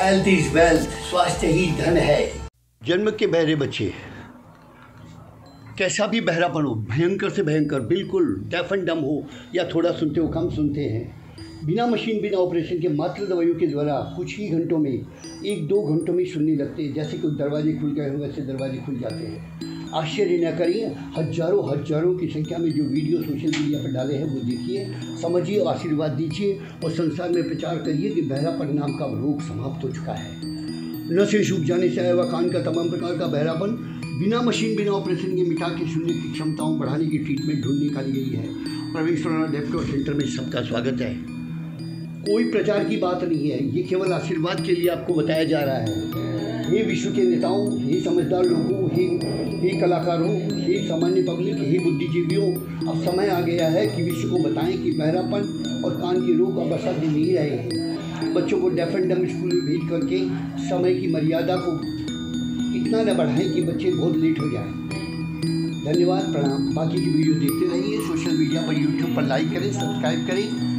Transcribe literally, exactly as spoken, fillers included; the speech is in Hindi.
हेल्थ इज वेल्थ, स्वास्थ्य ही धन है। जन्म के बहरे बच्चे, कैसा भी बहरापन हो, भयंकर से भयंकर, बिल्कुल डेफ एंड डम हो या थोड़ा सुनते हो, कम सुनते हैं, बिना मशीन बिना ऑपरेशन के मात्र दवाइयों के द्वारा कुछ ही घंटों में, एक दो घंटों में सुनने लगते हैं। जैसे कोई दरवाजे खुल गए हो वैसे दरवाजे खुल जाते हैं। आश्चर्य न करिए, हजारों हजारों की संख्या में जो वीडियो सोशल मीडिया पर डाले हैं वो देखिए, समझिए, आशीर्वाद दीजिए और संसार में प्रचार करिए कि बहरापन नाम का रोग समाप्त हो चुका है। नसें सूख जाने से आया हुआ कान का तमाम प्रकार का बहरापन बिना मशीन बिना ऑपरेशन के मिटा के सुनने की क्षमताओं बढ़ाने की ट्रीटमेंट ढूंढ निकाली गई है। Praveen Surana deaf cure centre में सबका स्वागत है। कोई प्रचार की बात नहीं है, ये केवल आशीर्वाद के लिए आपको बताया जा रहा है। हे विश्व के नेताओं, हे समझदार लोगों, हे हे कलाकारों, हे सामान्य पब्लिक, हे बुद्धिजीवियों, अब समय आ गया है कि विश्व को बताएं कि बहरापन और कान के रोग अब असर नहीं रहे। बच्चों को डेफ एंड डम स्कूल में भेज करके समय की मर्यादा को इतना न बढ़ाएं कि बच्चे बहुत लेट हो जाएं। धन्यवाद, प्रणाम। बाकी की वीडियो देखते रहिए। सोशल मीडिया पर, यूट्यूब पर लाइक करें, सब्सक्राइब करें।